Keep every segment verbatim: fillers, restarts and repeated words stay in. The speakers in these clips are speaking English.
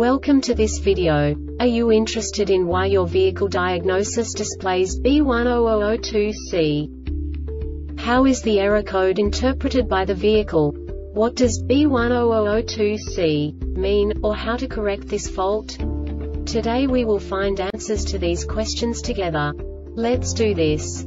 Welcome to this video. Are you interested in why your vehicle diagnosis displays B one zero zero zero two C? How is the error code interpreted by the vehicle? What does B one zero zero zero two C mean, or how to correct this fault? Today we will find answers to these questions together. Let's do this.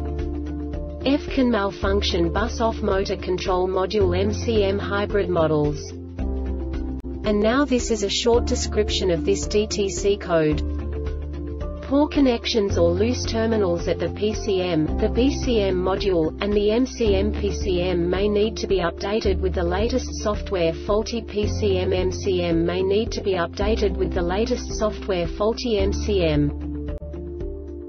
F CAN malfunction bus off motor control module M C M hybrid models. And now this is a short description of this D T C code. Poor connections or loose terminals at the P C M, the B C M module, and the M C M P C M may need to be updated with the latest software. Faulty P C M M C M may need to be updated with the latest software. Faulty M C M.